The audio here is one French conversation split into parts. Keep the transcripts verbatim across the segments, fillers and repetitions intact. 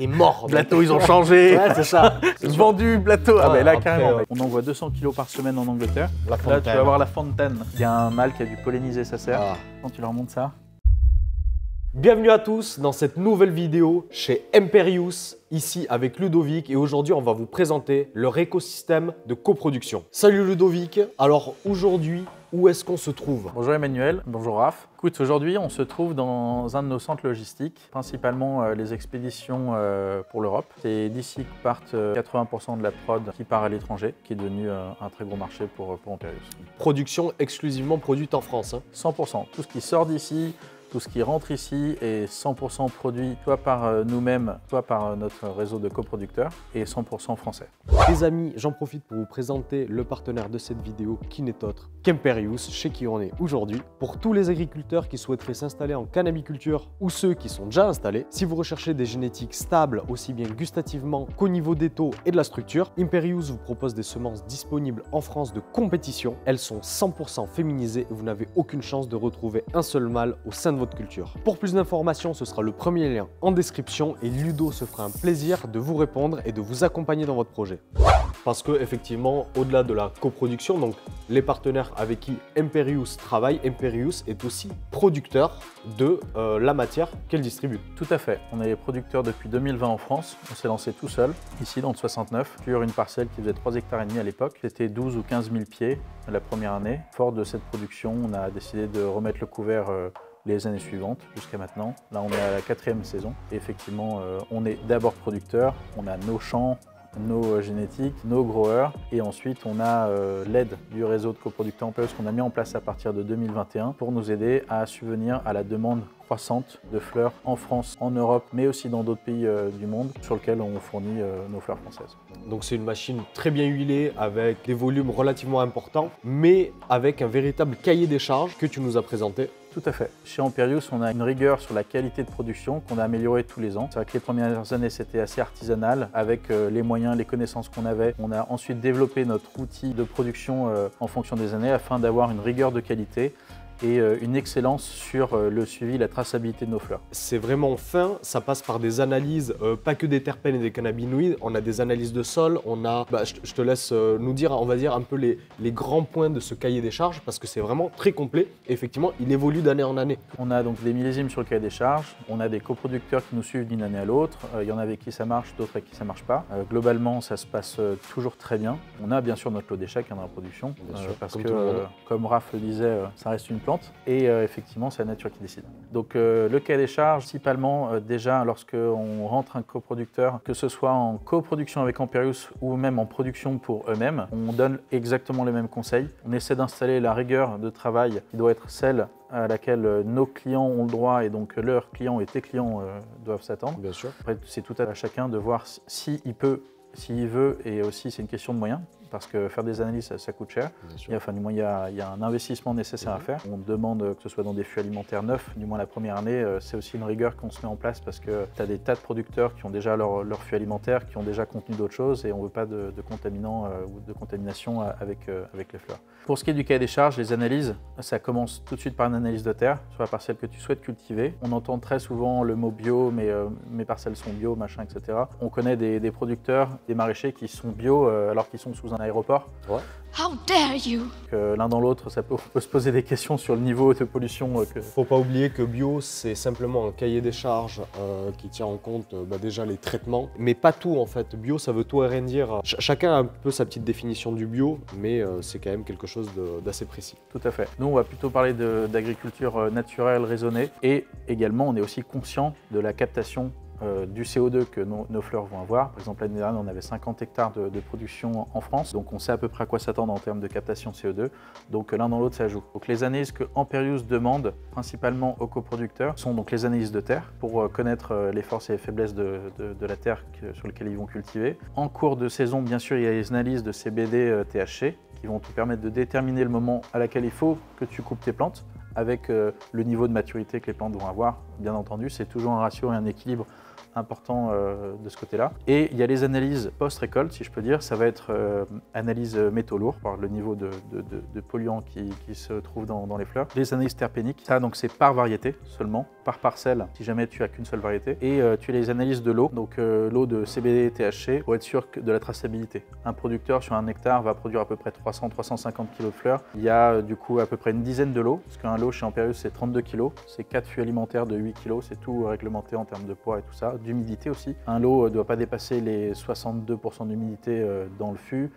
T'es mort. Blato, ils ont changé. Ouais, c'est ça. Vendu, Blato. Ah, ah ben là, après, carrément. Euh... On envoie deux cents kilos par semaine en Angleterre. La là, tu vas voir la fontaine. Il y a un mâle qui a dû polliniser sa serre. Ah. Quand tu leur montres ça. Bienvenue à tous dans cette nouvelle vidéo chez Hemperious, ici avec Ludovic. Et aujourd'hui, on va vous présenter leur écosystème de coproduction. Salut Ludovic. Alors aujourd'hui, où est-ce qu'on se trouve? Bonjour Emmanuel, bonjour Raph. Écoute, aujourd'hui on se trouve dans un de nos centres logistiques, principalement euh, les expéditions euh, pour l'Europe. C'est d'ici que partent euh, quatre-vingts pour cent de la prod qui part à l'étranger, qui est devenu euh, un très gros marché pour, pour Hemperious. Production exclusivement produite en France hein. cent pour cent. Tout ce qui sort d'ici, tout ce qui rentre ici est cent pour cent produit soit par nous-mêmes, soit par notre réseau de coproducteurs et cent pour cent français. Les amis, j'en profite pour vous présenter le partenaire de cette vidéo qui n'est autre qu'Hemperious, chez qui on est aujourd'hui. Pour tous les agriculteurs qui souhaiteraient s'installer en cannabiculture ou ceux qui sont déjà installés, si vous recherchez des génétiques stables aussi bien gustativement qu'au niveau des taux et de la structure, Hemperious vous propose des semences disponibles en France de compétition. Elles sont cent pour cent féminisées et vous n'avez aucune chance de retrouver un seul mâle au sein de votre culture. Pour plus d'informations, ce sera le premier lien en description et Ludo se fera un plaisir de vous répondre et de vous accompagner dans votre projet. Parce que effectivement, au-delà de la coproduction, donc les partenaires avec qui Hemperious travaille, Hemperious est aussi producteur de euh, la matière qu'elle distribue. Tout à fait. On est producteur depuis deux mille vingt en France. On s'est lancé tout seul, ici dans le soixante-neuf, sur une parcelle qui faisait trois hectares et demi à l'époque. C'était douze ou quinze mille pieds la première année. Fort de cette production, on a décidé de remettre le couvert euh, les années suivantes jusqu'à maintenant. Là, on est à la quatrième saison. Et effectivement, euh, on est d'abord producteur, on a nos champs, nos génétiques, nos growers, et ensuite on a euh, l'aide du réseau de coproducteurs Hemperious qu'on a mis en place à partir de deux mille vingt et un pour nous aider à subvenir à la demande croissante de fleurs en France, en Europe, mais aussi dans d'autres pays euh, du monde sur lesquels on fournit euh, nos fleurs françaises. Donc c'est une machine très bien huilée avec des volumes relativement importants, mais avec un véritable cahier des charges que tu nous as présenté. Tout à fait. Chez Hemperious, on a une rigueur sur la qualité de production qu'on a améliorée tous les ans. C'est vrai que les premières années, c'était assez artisanal avec les moyens, les connaissances qu'on avait. On a ensuite développé notre outil de production en fonction des années afin d'avoir une rigueur de qualité et une excellence sur le suivi, la traçabilité de nos fleurs. C'est vraiment fin, ça passe par des analyses, euh, pas que des terpènes et des cannabinoïdes, on a des analyses de sol, on a, bah, je, je te laisse euh, nous dire, on va dire un peu les, les grands points de ce cahier des charges, parce que c'est vraiment très complet, et effectivement, il évolue d'année en année. On a donc des millésimes sur le cahier des charges, on a des coproducteurs qui nous suivent d'une année à l'autre, il euh, y en a avec qui ça marche, d'autres avec qui ça marche pas. Euh, globalement, ça se passe euh, toujours très bien. On a bien sûr notre lot d'échecs hein, dans la production, bien sûr, euh, parce comme que, euh, comme Raph le disait, euh, ça reste une plante. Et euh, effectivement, c'est la nature qui décide. Donc euh, le cahier des charges, principalement euh, déjà lorsqu'on rentre un coproducteur, que ce soit en coproduction avec Hemperious ou même en production pour eux-mêmes, on donne exactement les mêmes conseils. On essaie d'installer la rigueur de travail qui doit être celle à laquelle nos clients ont le droit et donc leurs clients et tes clients euh, doivent s'attendre. Bien sûr. Après, c'est tout à chacun de voir s'il peut, s'il veut, et aussi c'est une question de moyens. Parce que faire des analyses, ça, ça coûte cher. Et enfin, du moins, il y a, il y a un investissement nécessaire mmh. à faire. On demande que ce soit dans des fûts alimentaires neufs, du moins la première année. C'est aussi une rigueur qu'on se met en place parce que tu as des tas de producteurs qui ont déjà leur, leur fût alimentaire, qui ont déjà contenu d'autres choses et on ne veut pas de, de contaminants euh, ou de contamination avec, euh, avec les fleurs. Pour ce qui est du cahier des charges, les analyses, ça commence tout de suite par une analyse de terre sur la parcelle que tu souhaites cultiver. On entend très souvent le mot bio, mais euh, mes parcelles sont bio, machin, et cetera. On connaît des, des producteurs, des maraîchers qui sont bio euh, alors qu'ils sont sous un aéroport. Ouais. How dare you! L'un dans l'autre, ça peut, on peut se poser des questions sur le niveau de pollution. Que... Faut pas oublier que bio, c'est simplement un cahier des charges euh, qui tient en compte euh, bah, déjà les traitements, mais pas tout en fait. Bio, ça veut tout et rien dire. Ch chacun a un peu sa petite définition du bio, mais euh, c'est quand même quelque chose d'assez précis. Tout à fait. Nous, on va plutôt parler d'agriculture naturelle, raisonnée, et également, on est aussi conscient de la captation Euh, du C O deux que nos, nos fleurs vont avoir. Par exemple, l'année dernière, on avait cinquante hectares de, de production en France, donc on sait à peu près à quoi s'attendre en termes de captation de C O deux, donc l'un dans l'autre, ça joue. Donc les analyses que Hemperious demande, principalement aux coproducteurs, sont donc les analyses de terre, pour euh, connaître euh, les forces et les faiblesses de, de, de la terre que, sur laquelle ils vont cultiver. En cours de saison, bien sûr, il y a les analyses de C B D, euh, T H C, qui vont te permettre de déterminer le moment à laquelle il faut que tu coupes tes plantes, avec euh, le niveau de maturité que les plantes vont avoir. Bien entendu, c'est toujours un ratio et un équilibre important euh, de ce côté-là. Et il y a les analyses post-récolte, si je peux dire. Ça va être euh, analyse métaux lourds, par le niveau de, de, de, de polluants qui, qui se trouvent dans, dans les fleurs. Les analyses terpéniques, ça donc c'est par variété seulement, par parcelle si jamais tu as qu'une seule variété, et euh, tu as les analyses de l'eau, donc euh, l'eau de C B D et T H C pour être sûr de la traçabilité. Un producteur sur un hectare va produire à peu près trois cents à trois cent cinquante kilos de fleurs. Il y a euh, du coup à peu près une dizaine de lots, parce qu'un lot chez Hemperious c'est trente-deux kilos, c'est quatre fûts alimentaires de huit kilos, c'est tout réglementé en termes de poids et tout ça, d'humidité aussi. Un lot ne euh, doit pas dépasser les soixante-deux pour cent d'humidité euh, dans le fût,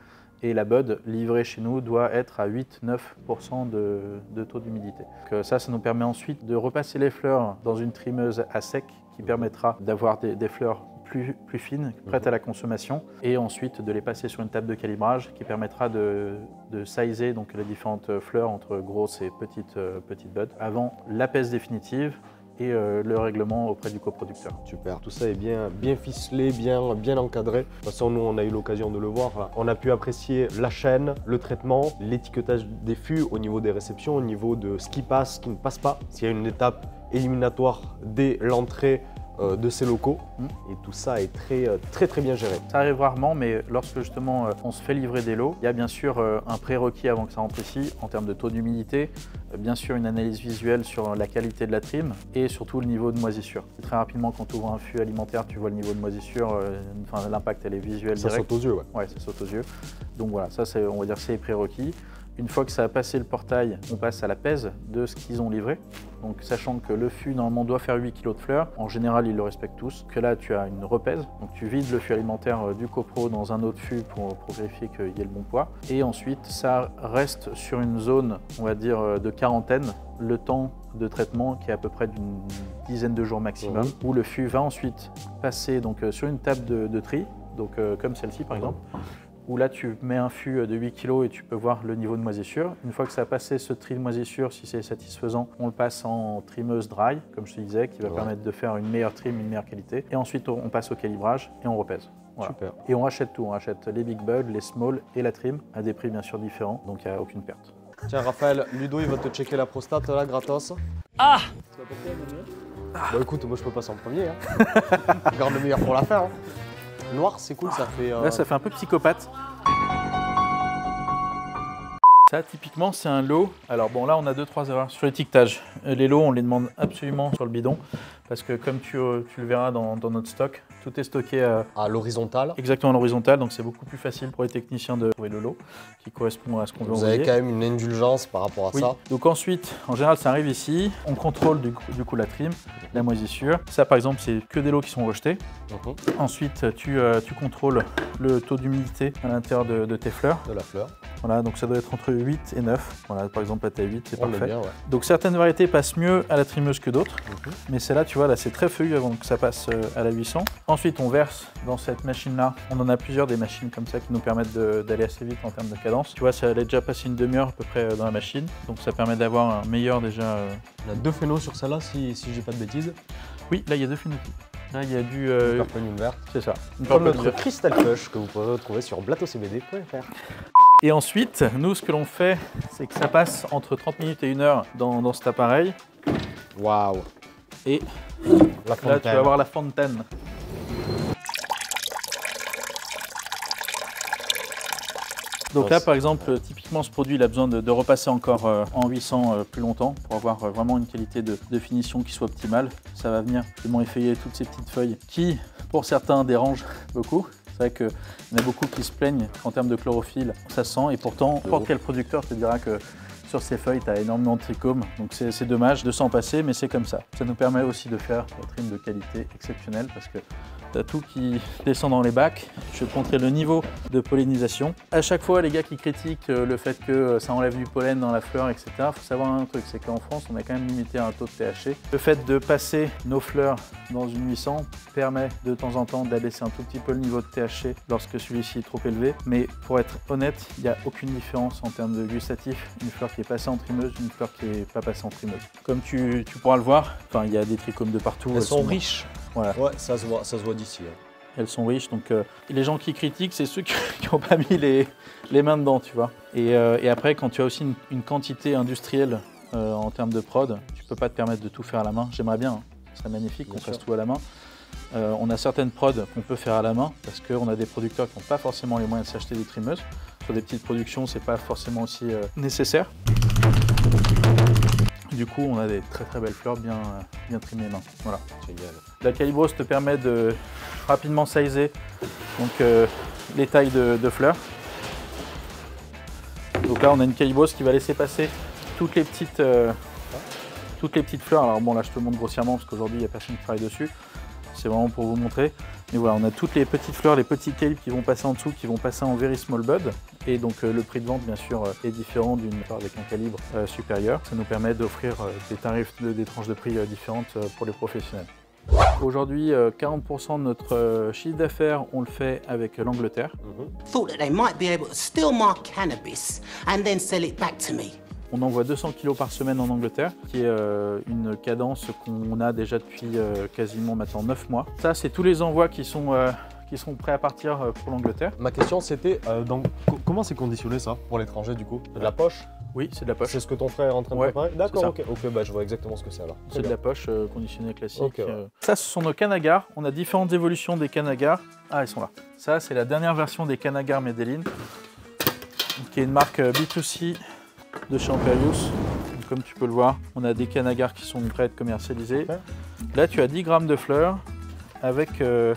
et la bud livrée chez nous doit être à huit neuf pour cent de, de taux d'humidité. Ça, ça nous permet ensuite de repasser les fleurs dans une trimeuse à sec qui permettra d'avoir des, des fleurs plus, plus fines, prêtes à la consommation, et ensuite de les passer sur une table de calibrage qui permettra de, de sizer donc les différentes fleurs entre grosses et petites, euh, petites buds avant l'apaise définitive et euh, le règlement auprès du coproducteur. Super, tout ça est bien, bien ficelé, bien, bien encadré. De toute façon, nous, on a eu l'occasion de le voir. On a pu apprécier la chaîne, le traitement, l'étiquetage des fûts au niveau des réceptions, au niveau de ce qui passe, ce qui ne passe pas. S'il y a une étape éliminatoire dès l'entrée euh, de ces locaux, mmh. et tout ça est très, très, très bien géré. Ça arrive rarement, mais lorsque justement on se fait livrer des lots, il y a bien sûr un prérequis avant que ça rentre ici en termes de taux d'humidité, bien sûr une analyse visuelle sur la qualité de la trime et surtout le niveau de moisissure. Très rapidement, quand tu ouvres un fût alimentaire, tu vois le niveau de moisissure, euh, enfin, l'impact elle est visuelle direct. Ça saute aux yeux, ouais. Ouais, ça saute aux yeux. Donc voilà, ça c'est, on va dire, c'est les prérequis. Une fois que ça a passé le portail, on passe à la pèse de ce qu'ils ont livré. Donc sachant que le fût normalement doit faire huit kilos de fleurs, en général ils le respectent tous. Que là tu as une repèse, donc tu vides le fût alimentaire du copro dans un autre fût pour, pour vérifier qu'il y ait le bon poids. Et ensuite ça reste sur une zone, on va dire, de quarantaine, le temps de traitement qui est à peu près d'une dizaine de jours maximum, mmh. où le fût va ensuite passer donc sur une table de, de tri, donc euh, comme celle-ci par exemple, où là tu mets un fût de huit kilos et tu peux voir le niveau de moisissure. Une fois que ça a passé ce tri de moisissure, si c'est satisfaisant, on le passe en trimeuse dry, comme je te disais, qui va ouais. permettre de faire une meilleure trim, une meilleure qualité. Et ensuite on passe au calibrage et on repèse. Voilà. Super. Et on rachète tout, on rachète les big buds, les small et la trim, à des prix bien sûr différents, donc il n'y a aucune perte. Tiens Raphaël, Ludo il va te checker la prostate là, gratos. Ah, ah. Bon écoute, moi je peux passer en premier, hein. Garde le meilleur pour la fin, hein. Noir, c'est cool, ça fait... Euh... Là, ça fait un peu psychopathe. Ça, typiquement, c'est un lot. Alors bon, là, on a deux trois erreurs sur l'étiquetage. Les lots, on les demande absolument sur le bidon, parce que comme tu, tu le verras dans, dans notre stock, tout est stocké à, à l'horizontale. Exactement, à l'horizontale, donc c'est beaucoup plus facile pour les techniciens de trouver le lot qui correspond à ce qu'on veut envoyer. Vous avez quand même une indulgence par rapport à oui. ça. Donc ensuite, en général, ça arrive ici, on contrôle du coup, du coup la trim, la moisissure. Ça, par exemple, c'est que des lots qui sont rejetés. Okay. Ensuite, tu, euh, tu contrôles le taux d'humidité à l'intérieur de, de tes fleurs. De la fleur. Voilà, donc ça doit être entre huit et neuf. Voilà, par exemple, là, tu as huit, c'est parfait. Bien, ouais. Donc certaines variétés passent mieux à la trimeuse que d'autres, okay. mais celle-là, tu vois, là, c'est très feuillu avant que ça passe à la huit cents. Ensuite, on verse dans cette machine-là. On en a plusieurs des machines comme ça qui nous permettent d'aller assez vite en termes de cadence. Tu vois, ça allait déjà passer une demi-heure à peu près dans la machine. Donc ça permet d'avoir un meilleur déjà. Il y a deux phénos sur celle-là, si, si j'ai pas de bêtises. Oui, là, il y a deux phénotypes. Là, il y a du... Euh... Une purple, une verte. C'est ça. Une Comme notre verte. Crystal Crush que vous pouvez retrouver sur blato C B D point F R. Et ensuite, nous, ce que l'on fait, c'est que ça passe entre trente minutes et une heure dans, dans cet appareil. Waouh. Et la là, tu vas avoir la fontaine. Donc là, par exemple, typiquement, ce produit, il a besoin de, de repasser encore euh, en huit cents euh, plus longtemps pour avoir euh, vraiment une qualité de, de finition qui soit optimale. Ça va venir justement effeuiller toutes ces petites feuilles qui, pour certains, dérangent beaucoup. C'est vrai qu'il y en a beaucoup qui se plaignent qu'en termes de chlorophylle, ça sent. Et pourtant, n'importe quel producteur te dira que sur ces feuilles, tu as énormément de trichomes. Donc c'est dommage de s'en passer, mais c'est comme ça. Ça nous permet aussi de faire des trimes de qualité exceptionnelle parce que tu as tout qui descend dans les bacs. Je vais te montrer le niveau de pollinisation. À chaque fois, les gars qui critiquent le fait que ça enlève du pollen dans la fleur, et cetera, il faut savoir un truc, c'est qu'en France, on a quand même limité un taux de T H C. Le fait de passer nos fleurs dans une huit cents permet de temps en temps d'abaisser un tout petit peu le niveau de T H C lorsque celui-ci est trop élevé. Mais pour être honnête, il n'y a aucune différence en termes de gustatif. Une fleur qui est passée en trimeuse, une fleur qui n'est pas passée en trimeuse. Comme tu, tu pourras le voir, il y a des trichomes de partout. Elles, elles sont, sont riches. Voilà. Ouais, ça se voit, ça se voit d'ici. Hein. Elles sont riches, donc euh, les gens qui critiquent, c'est ceux qui n'ont pas mis les, les mains dedans, tu vois. Et, euh, et après, quand tu as aussi une, une quantité industrielle euh, en termes de prod, tu peux pas te permettre de tout faire à la main. J'aimerais bien, hein. Ce serait magnifique qu'on fasse tout à la main. Euh, on a certaines prods qu'on peut faire à la main parce qu'on a des producteurs qui n'ont pas forcément les moyens de s'acheter des trimeuses. Sur des petites productions, c'est pas forcément aussi euh, nécessaire. Du coup, on a des très très belles fleurs bien, bien trimées main. Voilà. Génial. La calibrose te permet de rapidement sizer donc, euh, les tailles de, de fleurs. Donc là, on a une calibrose qui va laisser passer toutes les petites, euh, toutes les petites fleurs. Alors bon, là, je te montre grossièrement parce qu'aujourd'hui, il n'y a personne qui travaille dessus. C'est vraiment pour vous montrer. Mais voilà, on a toutes les petites fleurs, les petits calibres qui vont passer en dessous, qui vont passer en very small bud. Et donc, euh, le prix de vente, bien sûr, euh, est différent d'une part avec un calibre euh, supérieur. Ça nous permet d'offrir euh, des tarifs, de, des tranches de prix euh, différentes euh, pour les professionnels. Aujourd'hui, euh, quarante pour cent de notre euh, chiffre d'affaires, on le fait avec euh, l'Angleterre. Mm-hmm. On envoie deux cents kilos par semaine en Angleterre, qui est euh, une cadence qu'on a déjà depuis euh, quasiment maintenant neuf mois. Ça, c'est tous les envois qui sont, euh, qui sont prêts à partir euh, pour l'Angleterre. Ma question, c'était euh, comment c'est conditionné ça pour l'étranger du coup? De la poche? Oui, c'est de la poche. C'est ce que ton frère est en train de préparer? Ouais, d'accord, ok, okay bah, je vois exactement ce que c'est alors. C'est de la poche euh, conditionnée classique. Okay, ouais. euh... Ça, ce sont nos cannes à gare. On a différentes évolutions des cannes à gare. Ah, ils sont là. Ça, c'est la dernière version des cannes à gare Medellin, qui est une marque B deux C. De chez Hemperious. Comme tu peux le voir, on a des cannes à gare qui sont prêtes à être commercialisées. Ouais. Là, tu as dix grammes de fleurs avec euh,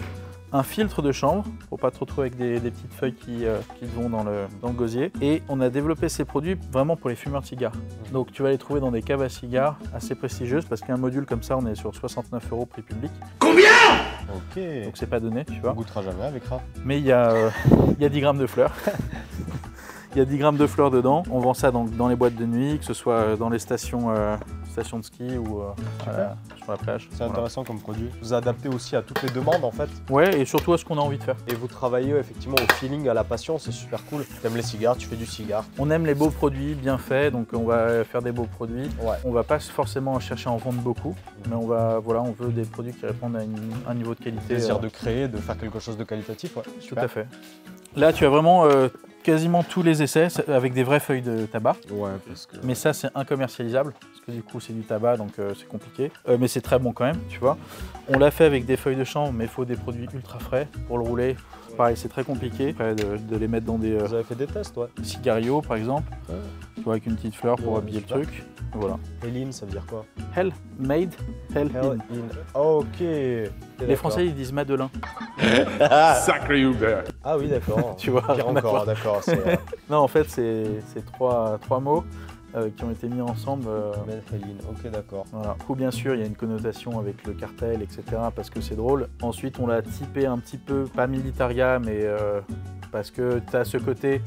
un filtre de chanvre pour pas te retrouver avec des, des petites feuilles qui, euh, qui vont dans le, dans le gosier. Et on a développé ces produits vraiment pour les fumeurs de cigares. Donc, tu vas les trouver dans des caves à cigares assez prestigieuses parce qu'un module comme ça, on est sur soixante-neuf euros prix public. Combien? Ok. Donc, c'est pas donné, tu vois. On goûtera jamais avec Raph. Mais il y, euh, y a dix grammes de fleurs. Il y a dix grammes de fleurs dedans. On vend ça dans, dans les boîtes de nuit, que ce soit dans les stations, euh, stations de ski ou euh, euh, sur la plage. C'est intéressant voilà. Comme produit. Vous adaptez aussi à toutes les demandes en fait. Ouais, et surtout à ce qu'on a envie de faire. Et vous travaillez effectivement au feeling, à la passion, c'est super cool. Tu aimes les cigares, tu fais du cigare. On aime les beaux produits, bien faits, donc on va faire des beaux produits. Ouais. On va pas forcément chercher à en vendre beaucoup, mais on va, voilà, on veut des produits qui répondent à une, un niveau de qualité. Le plaisir euh... de créer, de faire quelque chose de qualitatif, ouais. Super. Tout à fait. Là, tu as vraiment... Euh, quasiment tous les essais avec des vraies feuilles de tabac. Ouais, parce que... Mais ça, c'est incommercialisable, parce que du coup, c'est du tabac, donc euh, c'est compliqué. Euh, mais c'est très bon quand même, tu vois. On l'a fait avec des feuilles de chanvre, mais il faut des produits ultra frais pour le rouler. Pareil, c'est très compliqué. Après, de, de les mettre dans des... Euh, Vous avez fait des tests, ouais. Cigario, par exemple, ouais. Tu vois, avec une petite fleur pour ouais, habiller le truc. Voilà. Hellin, ça veut dire quoi? Hell, made, hell, hell in. in. Oh, ok. Les Français, ils disent Madelin. Sacré Uber. Ah oui, d'accord. Tu vois. Pire encore, d'accord. Euh... non, en fait, c'est trois, trois mots euh, qui ont été mis ensemble. Euh... Hellin, ok, d'accord. Voilà. Du coup, bien sûr, il y a une connotation avec le cartel, et cetera, parce que c'est drôle. Ensuite, on l'a typé un petit peu, pas militaria, mais euh, parce que tu as ce côté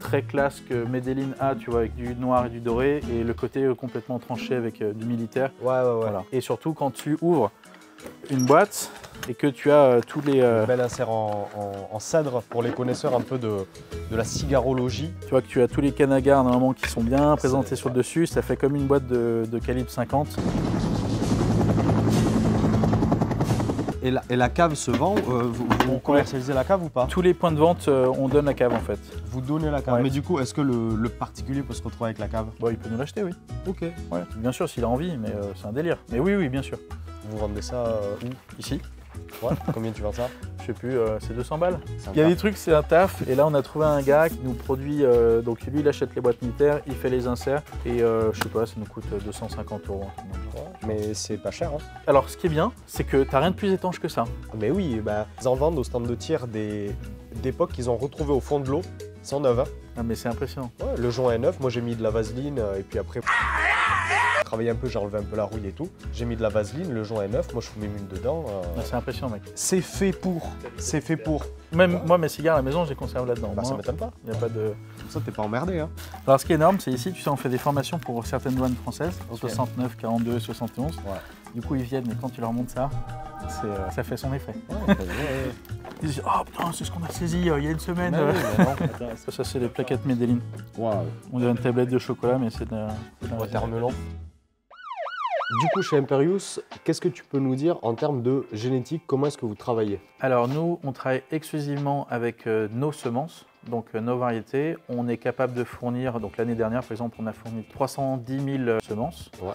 très classe que Medellin a, tu vois, avec du noir et du doré, et le côté complètement tranché avec euh, du militaire. Ouais, ouais, ouais. Voilà. Et surtout, quand tu ouvres une boîte et que tu as euh, tous les... Euh... Bel insert en, en, en cèdre pour les connaisseurs un peu de, de la cigarologie. Tu vois que tu as tous les cannes à gare normalement qui sont bien présentés sur le dessus. Ça fait comme une boîte de, de calibre cinquante. Et la, et la cave se vend, euh, vous, vous commercialisez la cave ou pas? Tous les points de vente, euh, on donne la cave en fait. Vous donnez la cave, ouais. Mais du coup, est-ce que le, le particulier peut se retrouver avec la cave? Bon, il peut nous l'acheter, oui. Ok. Ouais. Bien sûr, s'il a envie, mais euh, c'est un délire. Mais oui, oui, bien sûr. Vous vendez ça euh, où? Ici. Ouais, combien tu vends ça? Je sais plus, euh, c'est deux cents balles. Il y a des trucs, c'est un taf. Et là, on a trouvé un gars qui nous produit, euh, donc lui, il achète les boîtes militaires, il fait les inserts. Et euh, je sais pas, ça nous coûte deux cent cinquante euros. Ouais, mais c'est pas cher. Hein. Alors, ce qui est bien, c'est que t'as rien de plus étanche que ça. Mais oui, bah, ils en vendent au stand de tir des d'époque qu'ils ont retrouvé au fond de l'eau, cent neuf. Hein. Ah, mais c'est impressionnant. Ouais, le jonc est neuf, moi j'ai mis de la vaseline et puis après... travaillé un peu, j'ai enlevé un peu la rouille et tout. J'ai mis de la vaseline, le jonc est neuf, moi je fous mes mules dedans. Euh... C'est impressionnant, mec. C'est fait pour, c'est fait pour. Même ouais. Moi, mes cigares à la maison, je les conserve là-dedans. Bah, moi, ça m'étonne pas. Il n'y a pas de... Comme ça, t'es pas emmerdé. Hein. Alors, ce qui est énorme, c'est ici, tu sais, on fait des formations pour certaines douanes françaises, okay. soixante-neuf, quarante-deux, soixante et onze. Ouais. Du coup, ils viennent, mais quand tu leur montres ça, euh, ça fait son effet. Ouais, ils disent, oh putain, c'est ce qu'on a saisi euh, il y a une semaine. Mais euh... oui, mais non, ça, ça c'est les plaquettes Medellin. Wow. On dirait une tablette de chocolat, mais c'est d'un watermelon. Du coup, chez Hemperious, qu'est-ce que tu peux nous dire en termes de génétique? Comment est-ce que vous travaillez? Alors nous, on travaille exclusivement avec euh, nos semences, donc euh, nos variétés. On est capable de fournir, donc l'année dernière par exemple, on a fourni trois cent dix mille semences. Ouais.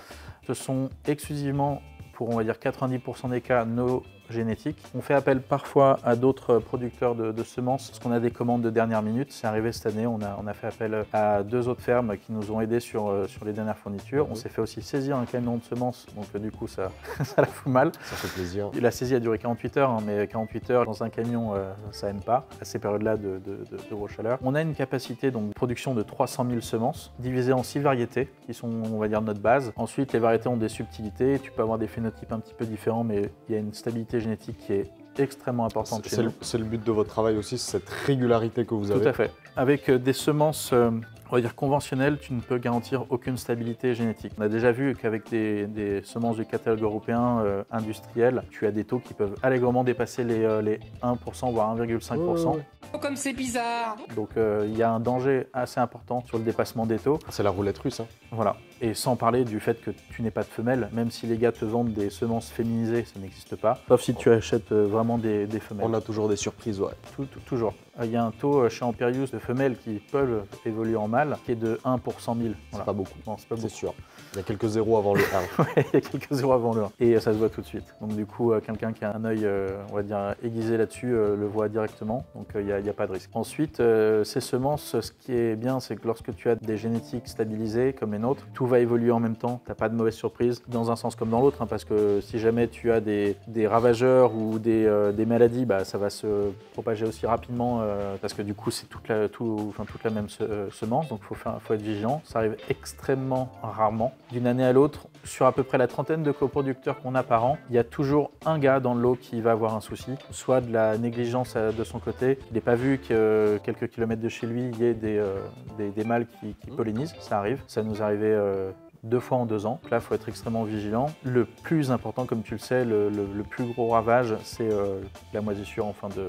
Ce sont exclusivement, pour on va dire quatre-vingt-dix pour cent des cas, nos génétique. On fait appel parfois à d'autres producteurs de, de semences, parce qu'on a des commandes de dernière minute. C'est arrivé cette année, on a, on a fait appel à deux autres fermes qui nous ont aidés sur, sur les dernières fournitures. Mmh. On s'est fait aussi saisir un camion de semences, donc du coup ça, ça la fout mal. Ça fait plaisir. Et la saisie a duré quarante-huit heures, hein, mais quarante-huit heures dans un camion, euh, ça aime pas, à ces périodes-là de, de, de, de grosse chaleur. On a une capacité donc, de production de trois cent mille semences, divisées en six variétés, qui sont, on va dire, notre base. Ensuite, les variétés ont des subtilités, tu peux avoir des phénotypes un petit peu différents, mais il y a une stabilité génétique qui est extrêmement importante chez nous. C'est le but de votre travail aussi, cette régularité que vous avez. Tout à fait. Avec des semences, euh, on va dire conventionnelles, tu ne peux garantir aucune stabilité génétique. On a déjà vu qu'avec des, des semences du catalogue européen euh, industriel, tu as des taux qui peuvent allègrement dépasser les, euh, les un pour cent voire un virgule cinq pour cent. Oh, ouais. Comme c'est bizarre. Donc il euh, y a un danger assez important sur le dépassement des taux. C'est la roulette russe. Hein. Voilà. Et sans parler du fait que tu n'es pas de femelle, même si les gars te vendent des semences féminisées, ça n'existe pas. Sauf si tu achètes vraiment des, des femelles. On a toujours des surprises, ouais. Tout, tout, toujours. Il y a un taux chez Hemperious de femelles qui peuvent évoluer en mâle qui est de un pour cent mille. Voilà. C'est pas beaucoup. Non, c'est pas beaucoup. C'est sûr. Il y a quelques zéros avant le un. Ouais, il y a quelques zéros avant le un. Et ça se voit tout de suite. Donc du coup, quelqu'un qui a un œil, on va dire, aiguisé là-dessus, le voit directement. Donc il y a, il y a pas de risque. Ensuite, ces semences, ce qui est bien, c'est que lorsque tu as des génétiques stabilisées comme les nôtres, tout va évoluer en même temps. Tu n'as pas de mauvaise surprise dans un sens comme dans l'autre, hein, parce que si jamais tu as des, des ravageurs ou des, euh, des maladies, bah, ça va se propager aussi rapidement. Euh, parce que du coup c'est toute la, tout, enfin, toute la même semence, donc il faut, faut être vigilant. Ça arrive extrêmement rarement. D'une année à l'autre, sur à peu près la trentaine de coproducteurs qu'on a par an, il y a toujours un gars dans le lot qui va avoir un souci, soit de la négligence de son côté, qu'il n'ait pas vu que quelques kilomètres de chez lui, il y ait des, euh, des, des mâles qui, qui pollinisent. Ça arrive, ça nous arrivait euh, deux fois en deux ans. Là, il faut être extrêmement vigilant. Le plus important, comme tu le sais, le, le, le plus gros ravage, c'est euh, la moisissure en fin de...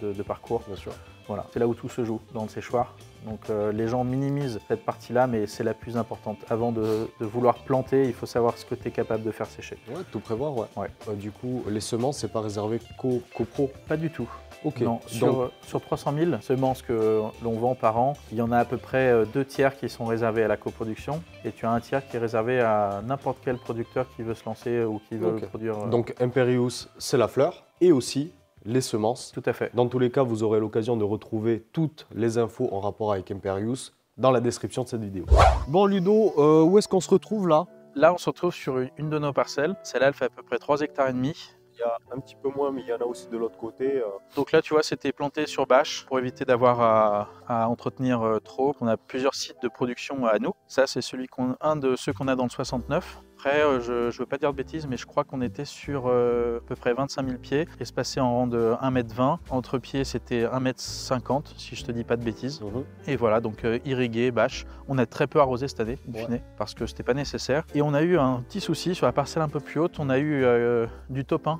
De, de parcours, bien sûr. Voilà, c'est là où tout se joue, dans le séchoir. Donc euh, les gens minimisent cette partie-là, mais c'est la plus importante. Avant de, de vouloir planter, il faut savoir ce que tu es capable de faire sécher. Ouais, tout prévoir, ouais. ouais. Euh, du coup, les semences, c'est pas réservé qu'aux copros? Pas du tout. Ok. Non, sur, donc... euh, sur trois cent mille semences que l'on vend par an, il y en a à peu près deux tiers qui sont réservés à la coproduction et tu as un tiers qui est réservé à n'importe quel producteur qui veut se lancer ou qui veut okay. produire. Euh... Donc Hemperious, c'est la fleur et aussi les semences. Tout à fait. Dans tous les cas, vous aurez l'occasion de retrouver toutes les infos en rapport avec Hemperious dans la description de cette vidéo. Bon Ludo, euh, où est-ce qu'on se retrouve là? Là, on se retrouve sur une de nos parcelles. Celle-là, elle fait à peu près trois hectares et demi. Il y a un petit peu moins, mais il y en a aussi de l'autre côté. Donc là, tu vois, c'était planté sur bâche pour éviter d'avoir à, à entretenir trop. On a plusieurs sites de production à nous. Ça, c'est celui qu'on, un de ceux qu'on a dans le soixante-neuf. Après, je ne veux pas dire de bêtises, mais je crois qu'on était sur euh, à peu près vingt-cinq mille pieds, espacé en rang de un mètre vingt. Entre pieds, c'était un mètre cinquante, si je te dis pas de bêtises. Mmh. Et voilà, donc euh, irrigué, bâche. On a très peu arrosé cette année, ouais. finé, parce que c'était pas nécessaire. Et on a eu un petit souci sur la parcelle un peu plus haute. On a eu euh, du topin.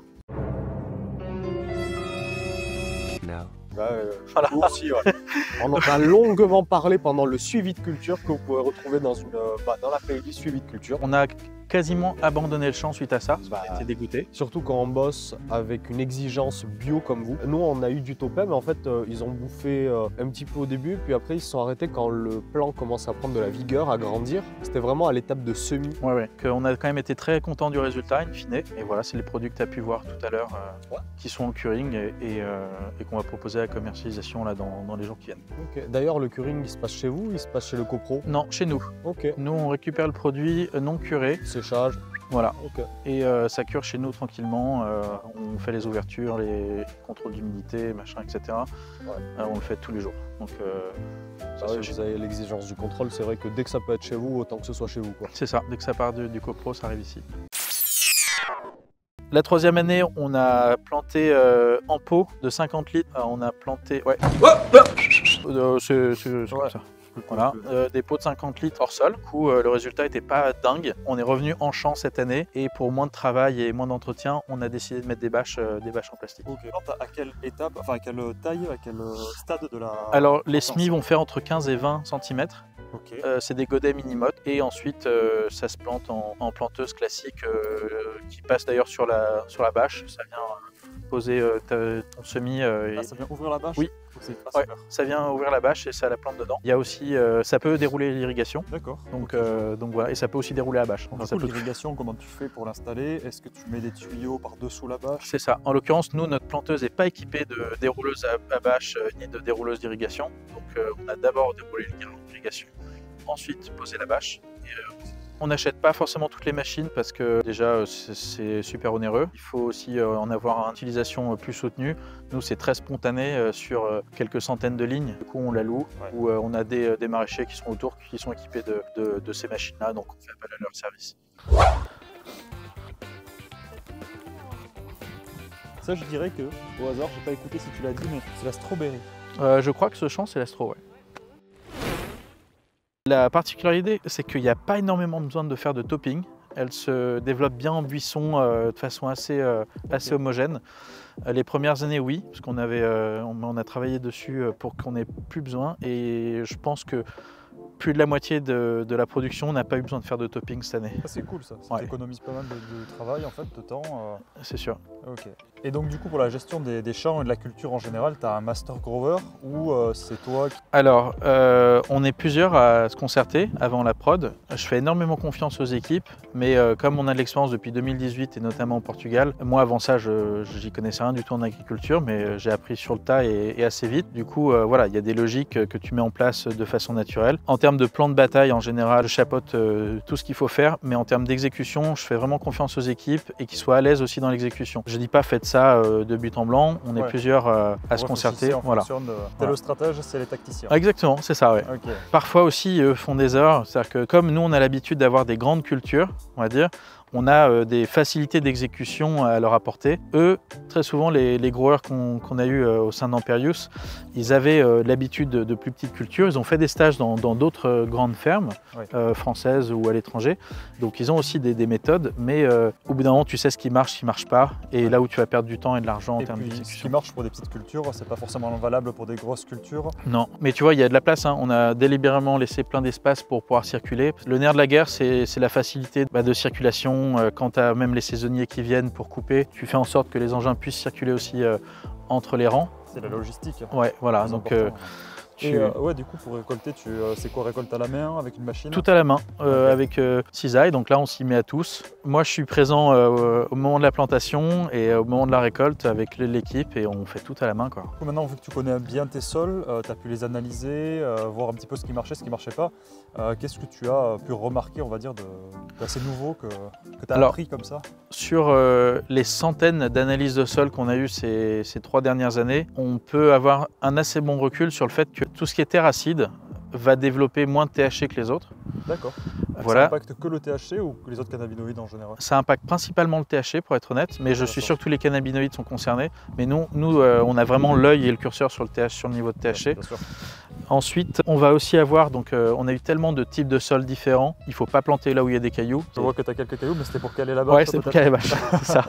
No. Bah, euh, voilà. aussi, ouais. On en a longuement parlé pendant le suivi de culture que vous pouvez retrouver dans, une, bah, dans la playlist suivi de culture. On a quasiment abandonné le champ suite à ça, bah, on était dégoûté. Surtout quand on bosse avec une exigence bio comme vous. Nous, on a eu du topin, mais en fait, euh, ils ont bouffé euh, un petit peu au début, puis après, ils se sont arrêtés quand le plant commence à prendre de la vigueur, à grandir. C'était vraiment à l'étape de semis. Ouais, ouais. Que on a quand même été très content du résultat, in fine. Et voilà, c'est les produits que tu as pu voir tout à l'heure euh, ouais. qui sont en curing et, et, euh, et qu'on va proposer à la commercialisation là, dans, dans les jours qui viennent. Okay. D'ailleurs, le curing, il se passe chez vous, il se passe chez le copro? Non, chez nous. Okay. Nous, on récupère le produit non curé. Séchage. Voilà. Okay. Et euh, ça cure chez nous tranquillement. Euh, on fait les ouvertures, les contrôles d'humidité, machin, et cetera. Ouais. Euh, on le fait tous les jours. Donc, euh, ça, ah ouais, vous avez l'exigence du contrôle. C'est vrai que dès que ça peut être chez vous, autant que ce soit chez vous. C'est ça. Dès que ça part du, du copro, ça arrive ici. La troisième année, on a planté euh, en pot de cinquante litres. Alors, on a planté. Ouais. Oh euh, c'est comme ouais. ça. Voilà, euh, des pots de cinquante litres hors sol. Du coup, euh, le résultat n'était pas dingue. On est revenu en champ cette année et pour moins de travail et moins d'entretien, on a décidé de mettre des bâches, euh, des bâches en plastique. Okay. À quelle étape, enfin à quelle taille, à quel stade de la... Alors, les semis vont faire entre quinze et vingt centimètres. Okay. Euh, c'est des godets minimotes et ensuite euh, ça se plante en, en planteuse classique euh, qui passe d'ailleurs sur la, sur la bâche. Ça vient... poser euh, ta, ton semis. Euh, ah, et... Ça vient ouvrir la bâche. Oui, ah, ouais, ça vient ouvrir la bâche et ça la plante dedans. Il y a aussi, euh, ça peut dérouler l'irrigation. D'accord. Donc, okay. euh, donc voilà, et ça peut aussi dérouler la bâche. Donc, ça peut... L'irrigation, comment tu fais pour l'installer? Est-ce que tu mets des tuyaux par dessous la bâche? C'est ça. En l'occurrence, nous, notre planteuse n'est pas équipée de dérouleuse à, à bâche euh, ni de dérouleuse d'irrigation. Donc euh, on a d'abord déroulé l'irrigation, ensuite posé la bâche. Et, euh, on n'achète pas forcément toutes les machines parce que déjà c'est super onéreux. Il faut aussi en avoir une utilisation plus soutenue. Nous c'est très spontané sur quelques centaines de lignes. Du coup on la loue, ouais. Ou on a des, des maraîchers qui sont autour qui sont équipés de, de, de ces machines-là, donc on fait appel à leur service. Ça je dirais que, au hasard, j'ai pas écouté si tu l'as dit, mais c'est la strawberry. Euh, je crois que ce champ c'est la straw, ouais. La particularité, c'est qu'il n'y a pas énormément besoin de faire de topping. Elle se développe bien en buisson euh, de façon assez, euh, assez homogène. Les premières années, oui, parce qu'on avait, euh, on, on a travaillé dessus pour qu'on n'ait plus besoin. Et je pense que plus de la moitié de, de la production n'a pas eu besoin de faire de topping cette année. Ah, c'est cool ça, ça ouais. Économise pas mal de, de travail en fait, de temps. Euh... C'est sûr. Ok. Et donc du coup pour la gestion des, des champs et de la culture en général, tu as un master grower ou euh, c'est toi qui... Alors, euh, on est plusieurs à se concerter avant la prod. Je fais énormément confiance aux équipes, mais euh, comme on a de l'expérience depuis deux mille dix-huit et notamment au Portugal, moi avant ça, je j'y connaissais rien du tout en agriculture, mais j'ai appris sur le tas et, et assez vite. Du coup, euh, voilà, il y a des logiques que tu mets en place de façon naturelle. En termes de plan de bataille, en général, je chapeaute euh, tout ce qu'il faut faire, mais en termes d'exécution, je fais vraiment confiance aux équipes et qu'ils soient à l'aise aussi dans l'exécution. Je dis pas faites ça Ça, euh, de but en blanc, on ouais. est plusieurs euh, à se concerter. Si voilà. De... T'es le stratège, c'est les tacticiens. Exactement, c'est ça. Ouais. Okay. Parfois aussi, eux font des erreurs. C'est-à-dire que comme nous, on a l'habitude d'avoir des grandes cultures, on va dire, on a euh, des facilités d'exécution à leur apporter. Eux, très souvent, les, les growers qu'on qu'on a eu euh, au sein d'Hemperious, ils avaient euh, l'habitude de, de plus petites cultures. Ils ont fait des stages dans d'autres euh, grandes fermes, oui. euh, françaises ou à l'étranger. Donc, ils ont aussi des, des méthodes, mais euh, au bout d'un moment, tu sais ce qui marche, ce qui marche pas. Et ouais. là où tu vas perdre du temps et de l'argent en termes d'exécution. Ce qui marche pour des petites cultures, c'est pas forcément valable pour des grosses cultures. Non, mais tu vois, il y a de la place. Hein. On a délibérément laissé plein d'espace pour pouvoir circuler. Le nerf de la guerre, c'est la facilité bah, de circulation. Quant à même les saisonniers qui viennent pour couper, tu fais en sorte que les engins puissent circuler aussi euh, entre les rangs. C'est la logistique. Ouais, voilà. Donc, euh, tu... Et, euh, ouais, du coup, pour récolter, tu, euh, c'est quoi récolte à la main avec une machine? Tout à la main, euh, okay. avec euh, cisaille. Donc là, on s'y met à tous. Moi, je suis présent euh, au moment de la plantation et au moment de la récolte avec l'équipe et on fait tout à la main, quoi. Maintenant, vu que tu connais bien tes sols, euh, tu as pu les analyser, euh, voir un petit peu ce qui marchait, ce qui marchait pas. Euh, Qu'est-ce que tu as pu remarquer, on va dire, de d'assez nouveau que, que tu as Alors, appris comme ça? Sur euh, les centaines d'analyses de sol qu'on a eues ces, ces trois dernières années, on peut avoir un assez bon recul sur le fait que tout ce qui est terre acide va développer moins de T H C que les autres. D'accord. Voilà. Ça impacte que le T H C ou les autres cannabinoïdes en général? Ça impacte principalement le T H C pour être honnête, mais je suis sûr que tous les cannabinoïdes sont concernés. Mais nous, nous euh, on a vraiment l'œil et le curseur sur le, T H C, sur le niveau de T H C. Ouais, bien sûr. Ensuite, on va aussi avoir, donc euh, on a eu tellement de types de sols différents, il ne faut pas planter là où il y a des cailloux. Je vois que tu as quelques cailloux, mais c'était pour caler la bâche. Ouais, c'était pour caler la bâche, c'est ça.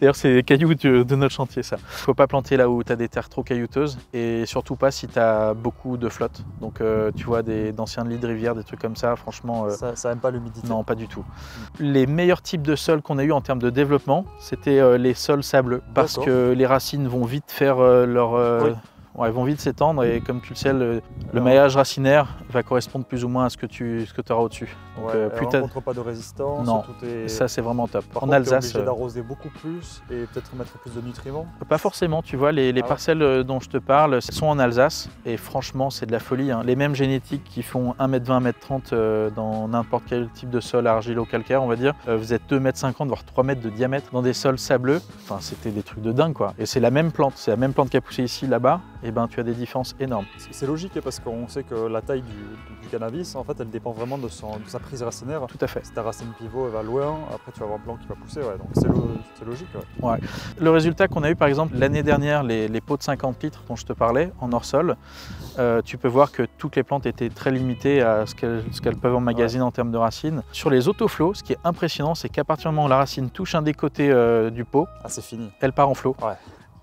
D'ailleurs, c'est les cailloux de, de notre chantier, ça. Il ne faut pas planter là où tu as des terres trop caillouteuses et surtout pas si tu as beaucoup de flotte. Donc, euh, tu vois, d'anciens lits de rivière, des trucs comme ça, franchement. Euh, ça, ça n'aime pas l'humidité. Non, pas du tout. Mmh. Les meilleurs types de sols qu'on a eu en termes de développement, c'était euh, les sols sableux parce que les racines vont vite faire euh, leur... Euh, oui. Ouais, elles vont vite s'étendre et comme tu le sais, le, le maillage racinaire va correspondre plus ou moins à ce que tu ce que auras au-dessus. Ouais, euh, on ne rencontre pas de résistance. Non, tout est... ça c'est vraiment top. Par en contre, Alsace, tu es obligé d'arroser beaucoup plus et peut-être mettre plus de nutriments. Pas forcément, tu vois, les, les ah parcelles ouais. dont je te parle sont en Alsace et franchement c'est de la folie. Hein. Les mêmes génétiques qui font un mètre vingt, un mètre trente dans n'importe quel type de sol argilo-calcaire, on va dire, vous êtes deux mètres cinquante voire trois mètres de diamètre dans des sols sableux. Enfin, c'était des trucs de dingue quoi. Et c'est la même plante, c'est la même plante qui a poussé ici, là-bas. Eh ben, tu as des différences énormes. C'est logique parce qu'on sait que la taille du, du cannabis, en fait, elle dépend vraiment de, son, de sa prise racinaire. Tout à fait. Si ta racine pivot elle va loin, après tu vas avoir un plant qui va pousser, ouais, donc c'est lo, logique. Ouais. Ouais. Le résultat qu'on a eu par exemple l'année dernière, les, les pots de cinquante litres dont je te parlais en hors-sol, euh, tu peux voir que toutes les plantes étaient très limitées à ce qu'elles qu peuvent emmagasiner ouais. en termes de racines. Sur les autoflots, ce qui est impressionnant, c'est qu'à partir du moment où la racine touche un des côtés euh, du pot, ah, c'est fini. Elle part en flot. Ouais.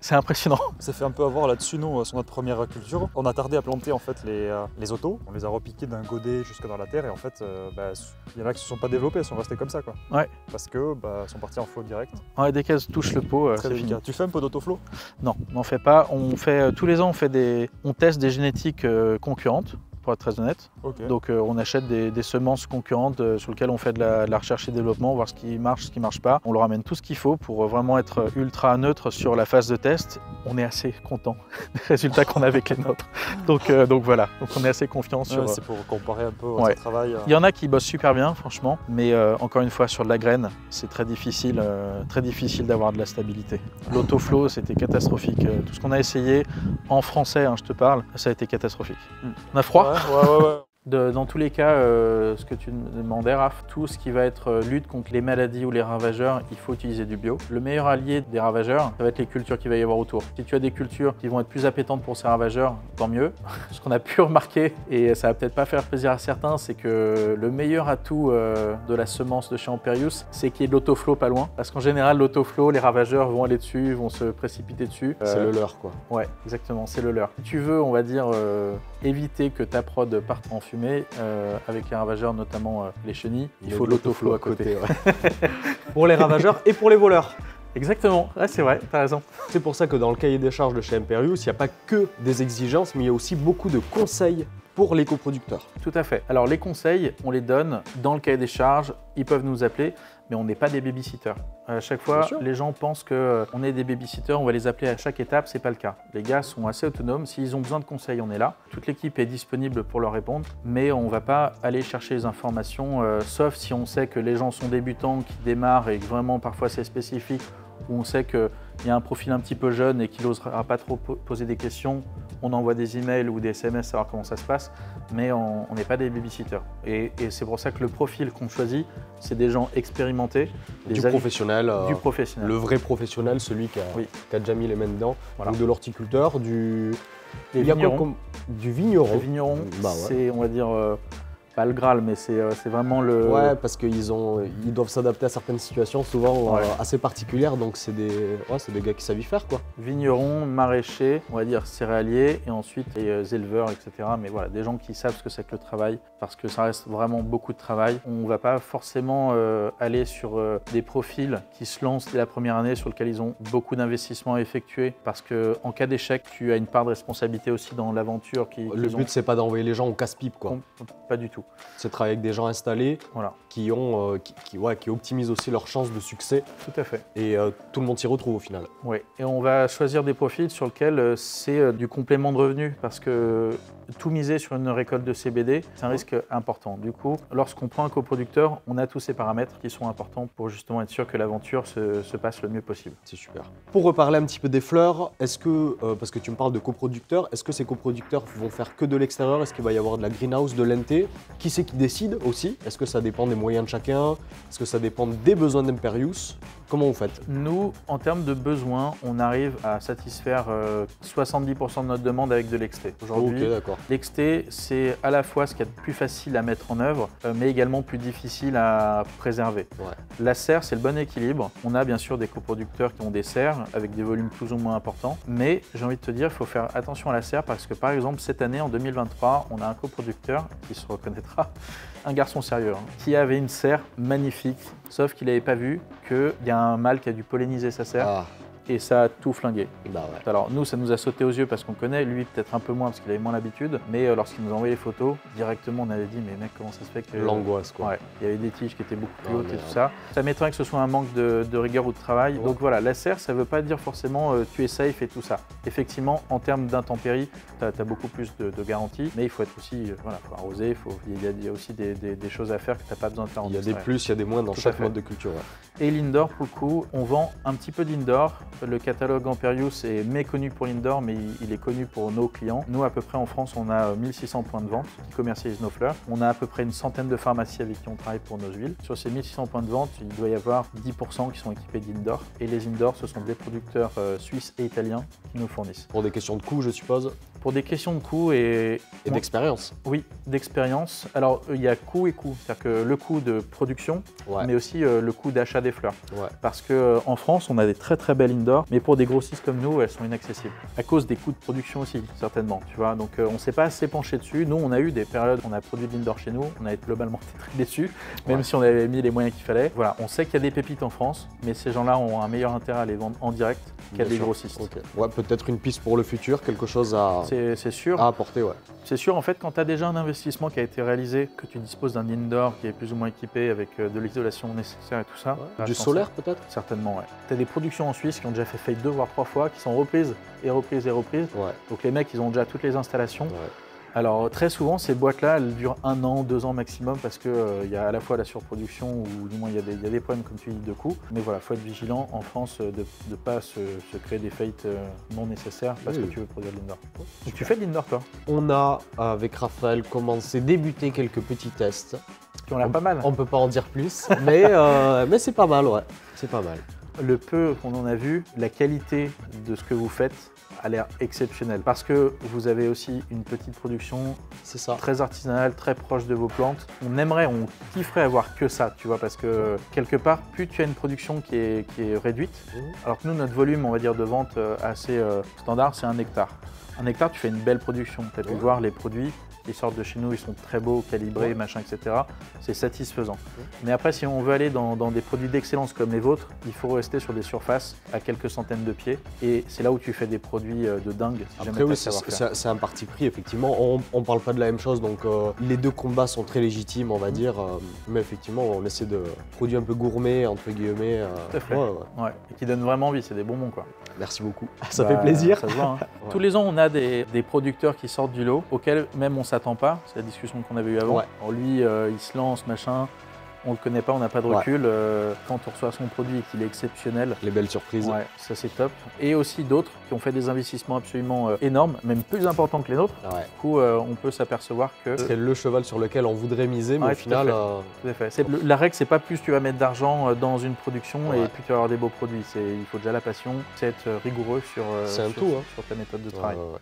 C'est impressionnant. On s'est fait un peu avoir là-dessus, nous, sur notre première culture. On a tardé à planter en fait les, euh, les autos. On les a repiqués d'un godet jusque dans la terre et en fait, euh, bah, il y en a qui ne se sont pas développés, ils sont restés comme ça, quoi. Ouais. Parce que bah, sont partis en flow direct. Ouais, dès qu'elles touchent le pot, euh, c'est fini. Tu fais un peu d'autoflow? Non, n'en fais pas. On fait euh, tous les ans, on fait des, on teste des génétiques euh, concurrentes, pour être très honnête. Okay. Donc euh, on achète des, des semences concurrentes euh, sur lesquelles on fait de la, de la recherche et développement, voir ce qui marche, ce qui marche pas. On leur amène tout ce qu'il faut pour vraiment être ultra neutre sur la phase de test. On est assez content des résultats qu'on a avec les nôtres. Donc, euh, donc voilà, donc on est assez confiant sur... Ouais, c'est pour comparer un peu votre ouais. travail. Euh... Il y en a qui bossent super bien, franchement, mais euh, encore une fois, sur de la graine, c'est très difficile, euh, très difficile d'avoir de la stabilité. L'autoflow, c'était catastrophique. Tout ce qu'on a essayé, en français, hein, je te parle, ça a été catastrophique. Mm. On a froid. Ouais, ouais, ouais. De, dans tous les cas, euh, ce que tu demandais, Raph, tout ce qui va être euh, lutte contre les maladies ou les ravageurs, il faut utiliser du bio. Le meilleur allié des ravageurs, ça va être les cultures qu'il va y avoir autour. Si tu as des cultures qui vont être plus appétentes pour ces ravageurs, tant mieux. Ce qu'on a pu remarquer, et ça va peut-être pas faire plaisir à certains, c'est que le meilleur atout euh, de la semence de chez Hemperious, c'est qu'il y ait de l'autoflow pas loin. Parce qu'en général, l'autoflow, les ravageurs vont aller dessus, vont se précipiter dessus. Euh, c'est le leur, quoi. Ouais, exactement, c'est le leur. Si tu veux, on va dire, euh, éviter que ta prod parte en fuite. Fumé, euh, avec les ravageurs, notamment euh, les chenilles, il, il faut de l'autoflow à côté. côté ouais. Pour les ravageurs et pour les voleurs. Exactement, ouais, c'est vrai, t'as raison. C'est pour ça que dans le cahier des charges de chez Hemperious, il n'y a pas que des exigences, mais il y a aussi beaucoup de conseils pour les coproducteurs. Tout à fait. Alors les conseils, on les donne dans le cahier des charges, ils peuvent nous appeler, mais on n'est pas des babysitters. À chaque fois, les gens pensent qu'on est des babysitters, on va les appeler à chaque étape, c'est pas le cas. Les gars sont assez autonomes, s'ils ont besoin de conseils, on est là. Toute l'équipe est disponible pour leur répondre, mais on va pas aller chercher les informations, euh, sauf si on sait que les gens sont débutants, qui démarrent et que vraiment parfois c'est spécifique, où on sait qu'il y a un profil un petit peu jeune et qu'il n'osera pas trop poser des questions, on envoie des emails ou des S M S savoir comment ça se passe, mais on n'est pas des babysitters. Et, et c'est pour ça que le profil qu'on choisit, c'est des gens expérimentés. Des du, professionnel, euh, du professionnel. Le vrai professionnel, celui qui a, oui. qui a déjà mis les mains dedans. Voilà. Ou de l'horticulteur, du... du vigneron. Du vigneron, vigneron bah ouais. c'est, on va dire... Euh, pas le Graal, mais c'est vraiment le... Ouais, parce qu'ils ont, ils doivent s'adapter à certaines situations, souvent ouais. assez particulières, donc c'est des, ouais, des gars qui savent y faire, quoi. Vignerons, maraîchers, on va dire céréaliers, et ensuite les éleveurs, et cetera. Mais voilà, des gens qui savent ce que c'est que le travail, parce que ça reste vraiment beaucoup de travail. On ne va pas forcément euh, aller sur euh, des profils qui se lancent dès la première année, sur lesquels ils ont beaucoup d'investissements à effectuer, parce qu'en cas d'échec, tu as une part de responsabilité aussi dans l'aventure. Le but, ont... c'est pas d'envoyer les gens au casse-pipe, quoi. Pas du tout. C'est travailler avec des gens installés voilà. qui, ont, euh, qui, qui, ouais, qui optimisent aussi leurs chances de succès. Tout à fait. Et euh, tout le monde s'y retrouve au final. Oui, et on va choisir des profils sur lesquels euh, c'est euh, du complément de revenu parce que euh, tout miser sur une récolte de C B D, c'est un risque important. Du coup, lorsqu'on prend un coproducteur, on a tous ces paramètres qui sont importants pour justement être sûr que l'aventure se, se passe le mieux possible. C'est super. Pour reparler un petit peu des fleurs, est-ce que, euh, parce que tu me parles de coproducteurs, est-ce que ces coproducteurs vont faire que de l'extérieur? Est-ce qu'il va y avoir de la greenhouse, de l'N T? Qui c'est qui décide aussi? Est-ce que ça dépend des moyens de chacun? Est-ce que ça dépend des besoins d'Hemperious? Comment vous faites? Nous, en termes de besoins, on arrive à satisfaire euh, soixante-dix pour cent de notre demande avec de l'X T. Aujourd'hui, okay, l'X T, c'est à la fois ce qu'il y a de plus facile à mettre en œuvre, euh, mais également plus difficile à préserver. Ouais. La serre, c'est le bon équilibre. On a bien sûr des coproducteurs qui ont des serres avec des volumes plus ou moins importants, mais j'ai envie de te dire, il faut faire attention à la serre parce que, par exemple, cette année, en deux mille vingt-trois, on a un coproducteur qui se reconnaît un garçon sérieux, hein, qui avait une serre magnifique, sauf qu'il n'avait pas vu qu'il y a un mâle qui a dû polliniser sa serre. Ah. Et ça a tout flingué. Bah ouais. Alors nous, ça nous a sauté aux yeux parce qu'on connaît, lui peut-être un peu moins parce qu'il avait moins l'habitude, mais euh, lorsqu'il nous a envoyé les photos, directement on avait dit mais mec comment ça se fait que... L'angoisse quoi. Ouais, il y avait des tiges qui étaient beaucoup plus non, hautes et tout ouais. ça. Ça m'étonnerait que ce soit un manque de, de rigueur ou de travail. Ouais. Donc voilà, la serre, ça ne veut pas dire forcément euh, tu es safe et tout ça. Effectivement, en termes d'intempéries, tu as, as beaucoup plus de, de garanties, mais il faut être aussi, euh, voilà, faut arroser, faut... il, y a, il y a aussi des, des, des choses à faire que tu n'as pas besoin de faire en Il y a des plus, il y a des moins dans tout chaque mode de culture. Ouais. Et l'indoor pour le coup, on vend un petit peu d'indoor. Le catalogue Hemperious est méconnu pour l'indoor, mais il est connu pour nos clients. Nous, à peu près en France, on a mille six cents points de vente qui commercialisent nos fleurs. On a à peu près une centaine de pharmacies avec qui on travaille pour nos huiles. Sur ces mille six cents points de vente, il doit y avoir dix pour cent qui sont équipés d'indoor. Et les indoor, ce sont des producteurs euh, suisses et italiens qui nous fournissent. Pour des questions de coût, je suppose? Pour des questions de coût et... Et d'expérience. Oui, d'expérience. Alors, il y a coût et coût. C'est-à-dire que le coût de production, ouais. mais aussi euh, le coût d'achat des fleurs. Ouais. Parce qu'en France, on a des très très belles indoors, mais pour des grossistes comme nous, elles sont inaccessibles. À cause des coûts de production aussi, certainement. Tu vois, donc euh, on ne s'est pas assez penché dessus. Nous, on a eu des périodes où on a produit de l'indoor chez nous. On a été globalement très déçus, même ouais. si on avait mis les moyens qu'il fallait. Voilà, on sait qu'il y a des pépites en France, mais ces gens-là ont un meilleur intérêt à les vendre en direct qu'à des grossistes. Okay. Ouais, peut-être une piste pour le futur, quelque chose à, c'est sûr. à apporter. Ouais. C'est sûr, en fait, quand tu as déjà un investissement qui a été réalisé, que tu disposes d'un indoor qui est plus ou moins équipé avec de l'isolation nécessaire et tout ça. Ouais. Du solaire peut-être? Certainement, ouais. Tu as des productions en Suisse qui ont déjà fait faillite deux voire trois fois, qui sont reprises et reprises et reprises. Ouais. Donc les mecs, ils ont déjà toutes les installations. Ouais. Alors très souvent, ces boîtes-là, elles durent un an, deux ans maximum parce qu'il euh, y a à la fois la surproduction ou du moins il y, y a des problèmes, comme tu dis, de coûts. Mais voilà, il faut être vigilant en France de ne pas se, se créer des faillites euh, non nécessaires parce oui, que oui. tu veux produire de l'indoor. Oh, tu fais de l'indoor, toi? On a, avec Raphaël, commencé, débuté quelques petits tests. Qui ont l'air pas mal. On ne peut pas en dire plus, mais, euh, mais c'est pas mal, ouais. C'est pas mal. Le peu qu'on en a vu, la qualité de ce que vous faites a l'air exceptionnelle parce que vous avez aussi une petite production ça. très artisanale, très proche de vos plantes. On aimerait, on kifferait avoir que ça, tu vois, parce que quelque part, plus tu as une production qui est, qui est réduite, mmh. alors que nous, notre volume, on va dire, de vente assez euh, standard, c'est un hectare. Un hectare, tu fais une belle production. Tu as pu mmh. voir les produits qui sortent de chez nous, ils sont très beaux, calibrés, ouais. machin, et cetera. C'est satisfaisant. Ouais. Mais après, si on veut aller dans, dans des produits d'excellence comme les vôtres, il faut rester sur des surfaces à quelques centaines de pieds. Et c'est là où tu fais des produits de dingue. Si après oui, c'est un parti pris, effectivement. On ne parle pas de la même chose, donc euh, les deux combats sont très légitimes, on va mmh. dire. Euh, mais effectivement, on essaie de produits un peu gourmets, entre guillemets. Euh, Tout à fait. Ouais, ouais. Ouais. Et qui donnent vraiment envie, c'est des bonbons, quoi. Merci beaucoup. Ça bah, fait plaisir. Ça se voit, hein. ouais. Tous les ans, on a des, des producteurs qui sortent du lot, auxquels même on s'attend pas. C'est la discussion qu'on avait eue avant. Ouais. Alors lui, euh, il se lance, machin. On le connaît pas, on n'a pas de recul. Ouais. Euh, quand on reçoit son produit et qu'il est exceptionnel. Les belles surprises. Ouais, ça c'est top. Et aussi d'autres qui ont fait des investissements absolument euh, énormes, même plus importants que les nôtres. Ouais. Du coup, euh, on peut s'apercevoir que... C'est le cheval sur lequel on voudrait miser, mais ouais, au final... Euh... Tout à fait. Le, la règle, c'est pas plus tu vas mettre d'argent dans une production ouais. et plus tu vas avoir des beaux produits. Il faut déjà la passion, c'est être rigoureux sur, euh, sur, tout, hein. sur ta méthode de travail. Ouais, ouais, ouais.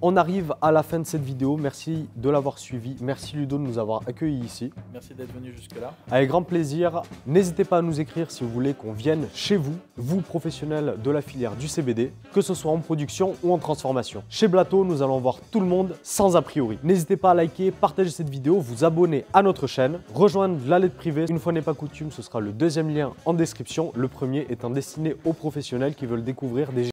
On arrive à la fin de cette vidéo, merci de l'avoir suivi, merci Ludo de nous avoir accueillis ici. Merci d'être venu jusque-là. Avec grand plaisir, n'hésitez pas à nous écrire si vous voulez qu'on vienne chez vous, vous professionnels de la filière du C B D, que ce soit en production ou en transformation. Chez Blato, nous allons voir tout le monde sans a priori. N'hésitez pas à liker, partager cette vidéo, vous abonner à notre chaîne, rejoindre la lettre privée. Une fois n'est pas coutume, ce sera le deuxième lien en description, le premier étant destiné aux professionnels qui veulent découvrir des